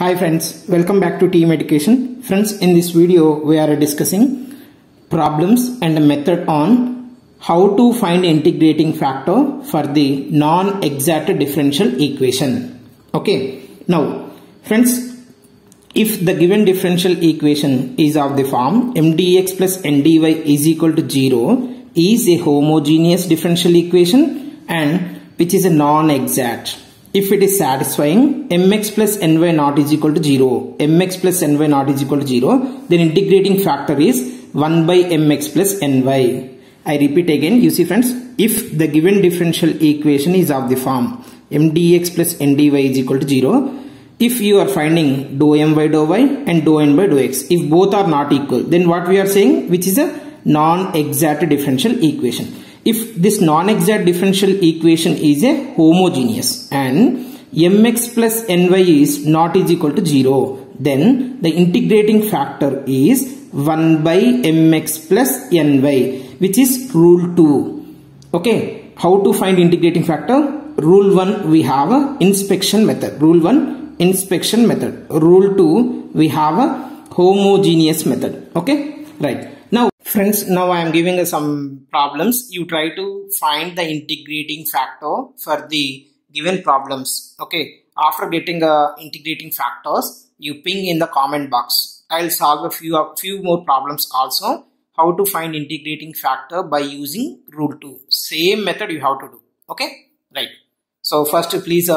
Hi friends, welcome back to TEAM Education. Friends, in this video we are discussing problems and a method on how to find integrating factor for the non-exact differential equation. Okay, now friends, if the given differential equation is of the form mdx plus ndy is equal to 0 is a homogeneous differential equation and which is a non-exact. If it is satisfying mx plus ny naught is equal to 0, mx plus ny naught is equal to 0, then integrating factor is 1 by mx plus ny. I repeat again, you see friends, if the given differential equation is of the form mdx plus ndy is equal to 0, if you are finding dou m by dou y and dou n by dou x, if both are not equal, then what we are saying, which is a non-exact differential equation. If this non-exact differential equation is a homogeneous and mx plus ny is not is equal to 0, then the integrating factor is 1 by mx plus ny, which is rule 2. Okay, how to find integrating factor? Rule 1, we have a inspection method. Rule 1, inspection method. Rule 2, we have a homogeneous method. Okay, right. Now friends, now I am giving some problems. You try to find the integrating factor for the given problems. Okay, after getting integrating factors, you ping in the comment box. I'll solve a few more problems also. How to find integrating factor by using rule 2. Same method you have to do. Okay, right. So first please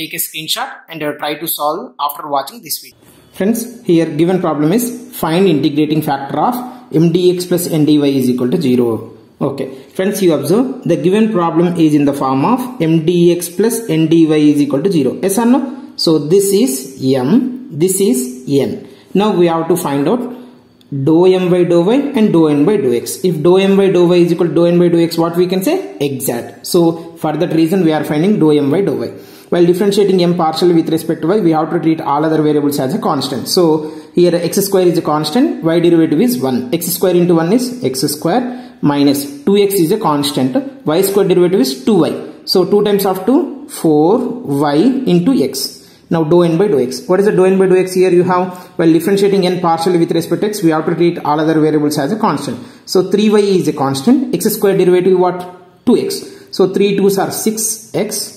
take a screenshot and try to solve after watching this video. Friends, here given problem is find integrating factor of mdx plus ndy is equal to 0. Okay, friends, you observe the given problem is in the form of mdx plus ndy is equal to 0. Yes or no? So this is m, this is n. Now we have to find out dou m by dou y and dou n by dou x. If dou m by dou y is equal to dou n by dou x, what we can say? Exact. So for that reason we are finding dou m by dou y. While differentiating m partially with respect to y, we have to treat all other variables as a constant. So here x square is a constant, y derivative is 1. X square into 1 is x square minus 2x is a constant. Y square derivative is 2y. So 2 times of 2, 4y into x. Now dou n by dou x. What is the dou n by dou x here you have? While differentiating n partially with respect to x, we have to treat all other variables as a constant. So 3y is a constant. X square derivative what? 2x. So 3 2's are 6x.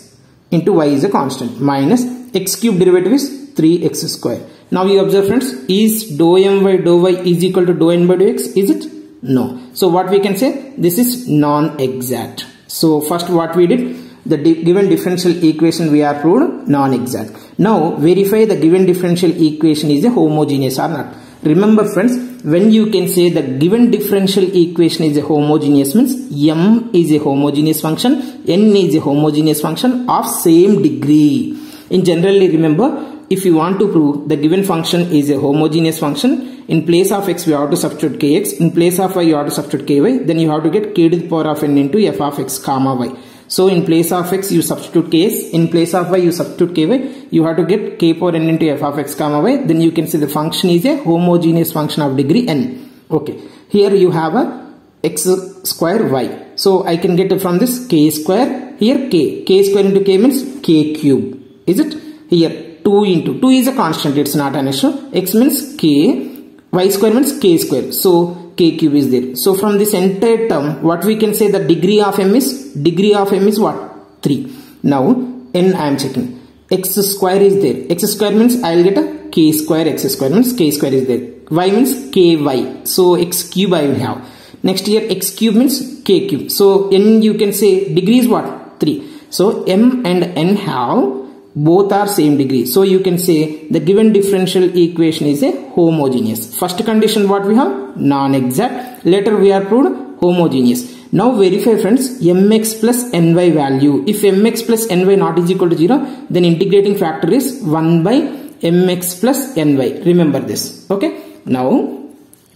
Into y is a constant minus x cube derivative is 3x square. Now you observe friends, is dou m by dou y is equal to dou n by dou x? Is it? No. So what we can say, this is non-exact. So first what we did, the given differential equation we are proved non-exact. Now verify the given differential equation is a homogeneous or not. Remember friends, when you can say the given differential equation is a homogeneous means m is a homogeneous function, n is a homogeneous function of same degree. In generally remember, if you want to prove the given function is a homogeneous function, in place of x we have to substitute kx, in place of y you have to substitute ky, then you have to get k to the power of n into f of x comma y. So in place of x you substitute kx, in place of y you substitute ky, you have to get k power n into f of x comma y, then you can say the function is a homogeneous function of degree n. Okay, here you have a x square y. So I can get from this k square, here k square into k means k cube. Is it? Here 2 into, 2 is a constant, it's not an issue. X means k, y square means k square. So k cube is there. So from this entire term, what we can say, the degree of m is, what? 3. Now n I am checking. X square is there. X square means I will get a k square. X square means k square is there. Y means ky. So x cube I will have. Next here x cube means k cube. So n you can say degree is what? 3. So m and n have both are same degree. So you can say the given differential equation is a homogeneous. First condition what we have? Non-exact. Later we are proved homogeneous. Now verify friends, mx plus ny value. If mx plus ny not is equal to 0, then integrating factor is 1 by mx plus ny. Remember this. Okay. Now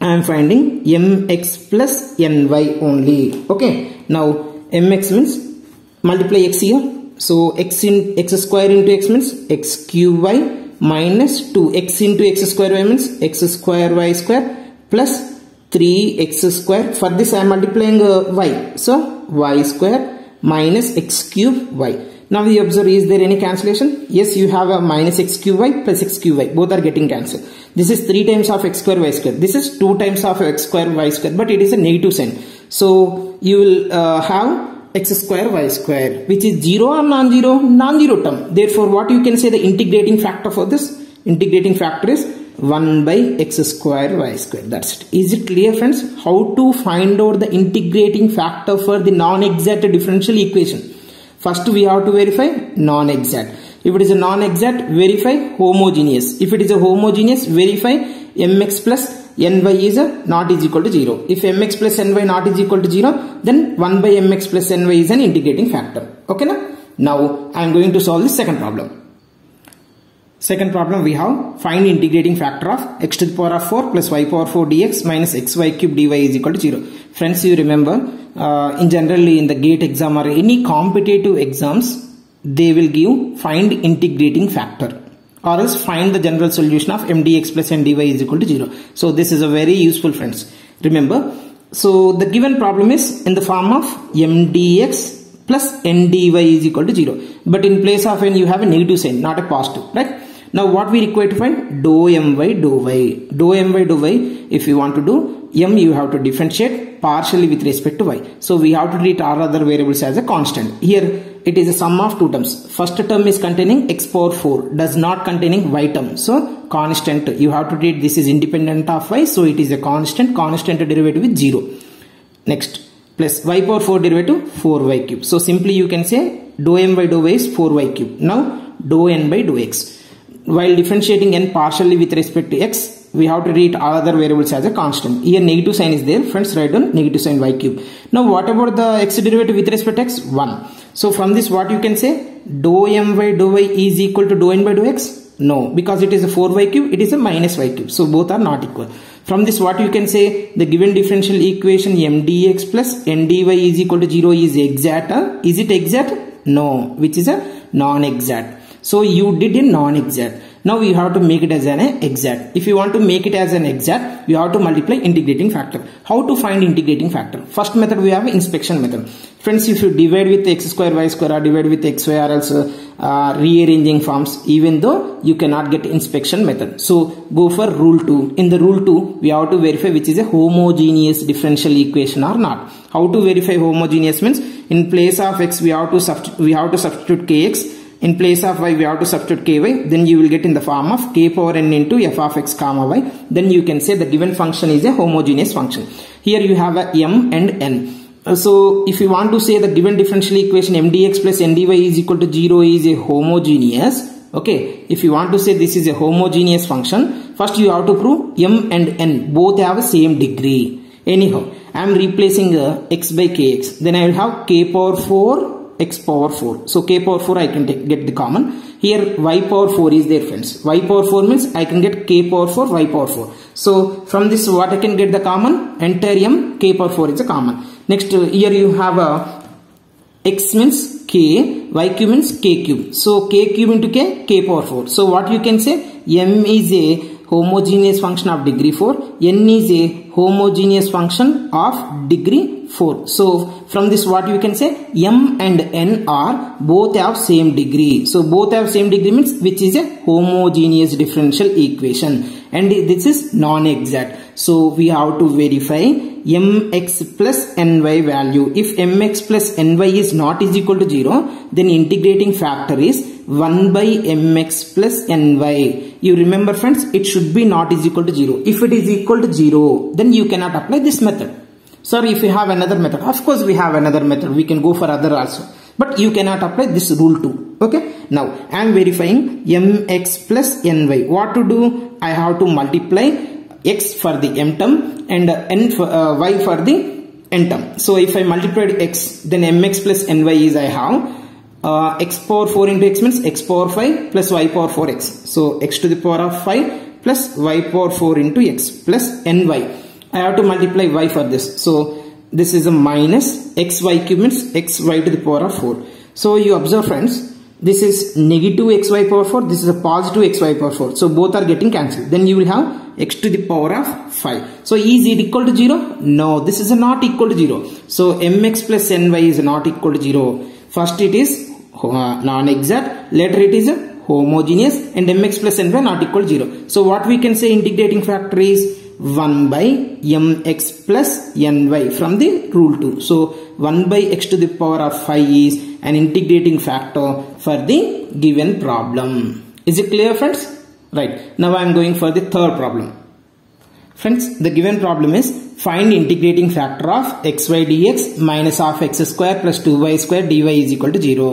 I am finding mx plus ny only. Okay. Now mx means multiply x here. So x in x square into x means x cube y minus 2x into x square y means x square y square plus 3x square. For this I am multiplying y. So y square minus x cube y. Now we observe, is there any cancellation? Yes, you have a minus xqy plus xqy. Both are getting cancelled. This is 3 times of x square y square. This is 2 times of x square y square. But it is a negative sign. So you will have x square y square, which is 0 or non-zero? Non-zero term. Therefore, what you can say the integrating factor for this? Integrating factor is 1 by x square y square. That's it. Is it clear, friends? How to find out the integrating factor for the non-exact differential equation? First, we have to verify non-exact. If it is a non-exact, verify homogeneous. If it is a homogeneous, verify mx plus ny is not is equal to 0. If mx plus ny not is equal to 0, then 1 by mx plus ny is an integrating factor. Okay, na? Now I am going to solve the second problem. Second problem we have, find integrating factor of x to the power of 4 plus y power 4 dx minus xy cube dy is equal to 0. Friends, you remember in generally in the GATE exam or any competitive exams, they will give find integrating factor, or else find the general solution of mdx plus ndy is equal to 0. So this is a very useful, friends. Remember, so the given problem is in the form of mdx plus ndy is equal to 0. But in place of n, you have a negative sign, not a positive, right? Now what we require to find? Dou m by dou y. Dou m by dou y, if you want to do m, you have to differentiate partially with respect to y. So we have to treat all other variables as a constant. Here it is a sum of two terms. First term is containing x power 4, does not containing y term. So constant, you have to treat this is independent of y. So it is a constant, constant derivative is 0. Next, plus y power 4 derivative 4y cube. So simply you can say dou m by dou y is 4y cube. Now dou n by dou x. While differentiating n partially with respect to x, we have to treat all other variables as a constant. Here negative sign is there. Friends, write down negative sign y cube. Now what about the x derivative with respect to x? 1. So from this what you can say? Dou m by dou y is equal to dou n by dou x? No. Because it is a 4y cube, it is a minus y cube. So both are not equal. From this what you can say? The given differential equation mdx plus ndy is equal to 0 is exact. Is it exact? No. Which is a non-exact. So you did in non-exact. Now you have to make it as an exact. If you want to make it as an exact, you have to multiply integrating factor. How to find integrating factor? First method we have inspection method. Friends, if you divide with x square y square or divide with x y or else rearranging forms, even though you cannot get inspection method. So go for rule 2. In the rule 2, we have to verify which is a homogeneous differential equation or not. How to verify homogeneous means in place of x we have to substitute kx. In place of y, we have to substitute ky. Then you will get in the form of k power n into f of x comma y. Then you can say the given function is a homogeneous function. Here you have a m and n. So if you want to say the given differential equation mdx plus ndy is equal to 0 is a homogeneous. Okay, if you want to say this is a homogeneous function, first you have to prove m and n both have a same degree. Anyhow, I am replacing x by kx. Then I will have k power 4 x power 4. So k power 4 I can get the common. Here y power 4 is there, friends. Y power 4 means I can get k power 4 y power 4. So from this what I can get the common? Entire m, k power 4 is a common. Next here you have a x means k, y cube means k cube. So k cube into k power 4. So what you can say? M is a homogeneous function of degree 4. N is a homogeneous function of degree 4. So from this what you can say? M and n are both have same degree. So both have same degree means which is a homogeneous differential equation, and this is non-exact. So we have to verify mx plus ny value. If mx plus ny is not is equal to 0, then integrating factor is 1 by mx plus ny. You remember, friends, it should be not is equal to 0. If it is equal to 0, then you cannot apply this method. Sir, if you have another method, of course we have another method, we can go for other also. But you cannot apply this rule 2. Okay. Now, I am verifying mx plus ny. What to do? I have to multiply x for the m term and n for, y for the n term. So, if I multiplied x, then mx plus ny is I have x power 4 into x means x power 5 plus y power 4x. So, x to the power of 5 plus y power 4 into x plus ny. I have to multiply y for this. So this is a minus xy cube means xy to the power of 4. So you observe, friends, this is negative xy power 4. This is a positive xy power 4. So both are getting cancelled. Then you will have x to the power of 5. So is it equal to 0? No, this is not equal to 0. So mx plus ny is not equal to 0. First it is non-exact, later it is homogeneous, and mx plus n y not equal to 0. So what we can say integrating factor is 1 by mx plus ny from the rule 2. So 1 by x to the power of 5 is an integrating factor for the given problem. Is it clear, friends? Right. Now I am going for the third problem. Friends, the given problem is find integrating factor of xy dx minus of x square plus 2y square dy is equal to 0.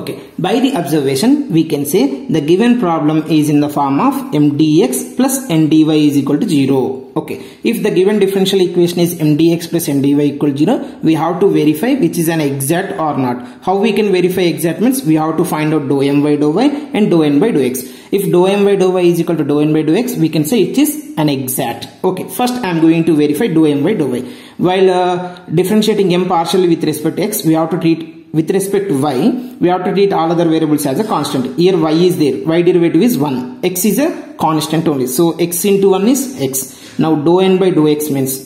Okay. By the observation, we can say the given problem is in the form of mdx plus ndy is equal to 0. Okay. If the given differential equation is mdx plus ndy equal to 0, we have to verify which is an exact or not. How we can verify exact means we have to find out dou m by dou y and dou n by dou x. If dou m by dou y is equal to dou n by dou x, we can say it is an exact. Okay, first I am going to verify dou m by dou y. While differentiating m partially with respect to x, we have to treat with respect to y, we have to treat all other variables as a constant. Here y is there, y derivative is 1, x is a constant only. So x into 1 is x. Now dou n by dou x means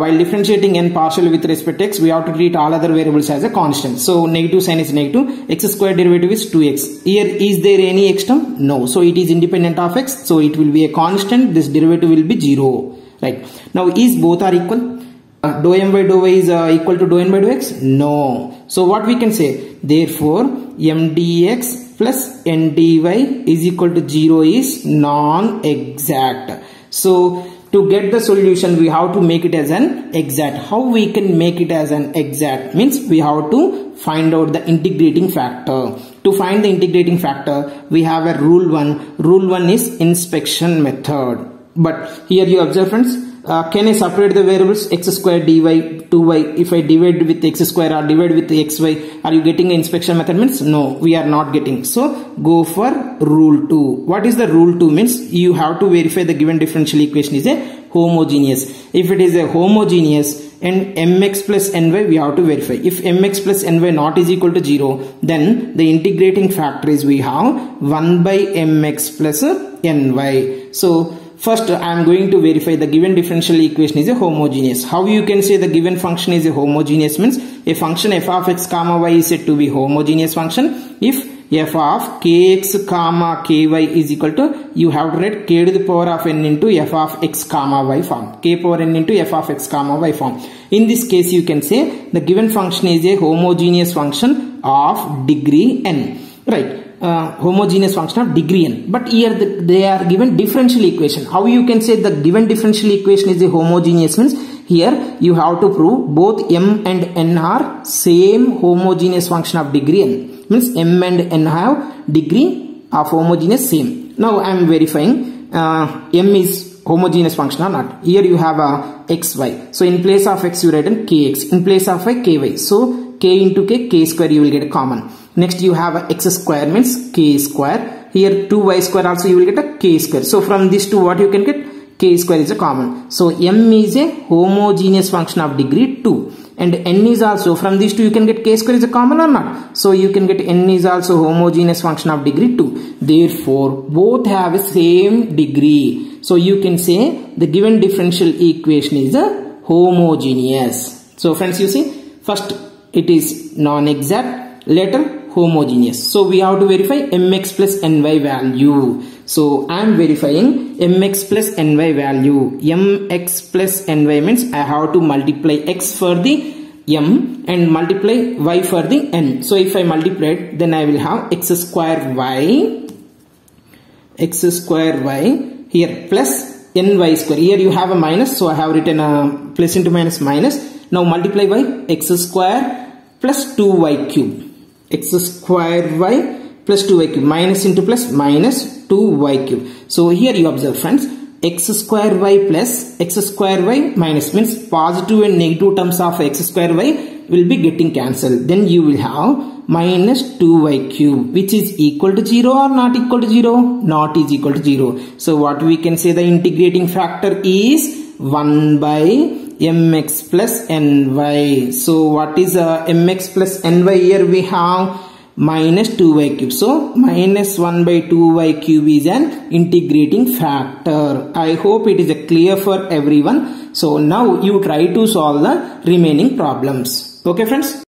while differentiating n partially with respect to x, we have to treat all other variables as a constant. So negative sign is negative, x square derivative is 2x. Here is there any x term? No. So it is independent of x, so it will be a constant, this derivative will be 0. Right. Now is both are equal? Dou m by dou y is equal to dou n by dou x? No. So what we can say? Therefore, mdx plus ndy is equal to 0 is non-exact. So to get the solution, we have to make it as an exact. How we can make it as an exact means we have to find out the integrating factor. To find the integrating factor, we have a rule 1. Rule 1 is inspection method. But here you observe, friends. Can I separate the variables x square dy 2y? If I divide with x square or divide with xy, are you getting inspection method means? No, we are not getting. So go for rule 2. What is the rule 2 means? You have to verify the given differential equation is a homogeneous. If it is a homogeneous and mx plus ny, we have to verify. If mx plus ny not is equal to 0, then the integrating factor is we have 1 by mx plus ny. So first, I am going to verify the given differential equation is a homogeneous. How you can say the given function is a homogeneous means a function f of x comma y is said to be homogeneous function if f of kx comma ky is equal to, you have to write k to the power of n into f of x comma y form, k power n into f of x comma y form. In this case, you can say the given function is a homogeneous function of degree n. Right. Homogeneous function of degree n, but here they are given differential equation. How you can say the given differential equation is a homogeneous means here you have to prove both m and n are same homogeneous function of degree n, means m and n have degree of homogeneous same. Now I am verifying m is homogeneous function or not. Here you have a xy, so in place of x you write in kx, in place of y ky, so k into k, k square you will get a common. Next you have a x square means k square. Here 2y square also you will get a k square. So from this 2 what you can get? K square is a common. So m is a homogeneous function of degree 2. And n is also, from these 2 you can get k square is a common or not. So you can get n is also homogeneous function of degree 2. Therefore both have a same degree. So you can say the given differential equation is a homogeneous. So friends you see, first it is non-exact. Later homogeneous. So we have to verify mx plus ny value. So I am verifying mx plus ny value. Mx plus ny means I have to multiply x for the m and multiply y for the n. So if I multiply it, then I will have x square y here plus ny square. Here you have a minus, so I have written a plus into minus minus. Now multiply by x square plus 2y cube. X square y plus 2y cube, minus into plus minus 2y cube. So here you observe, friends, x square y plus x square y minus means positive and negative terms of x square y will be getting cancelled. Then you will have minus 2y cube, which is equal to 0 or not equal to 0? Not is equal to 0. So what we can say the integrating factor is 1 by mx plus ny. So what is mx plus ny? Here we have minus 2y cube. So minus 1 by 2y cube is an integrating factor. I hope it is clear for everyone. So now you try to solve the remaining problems. Okay friends.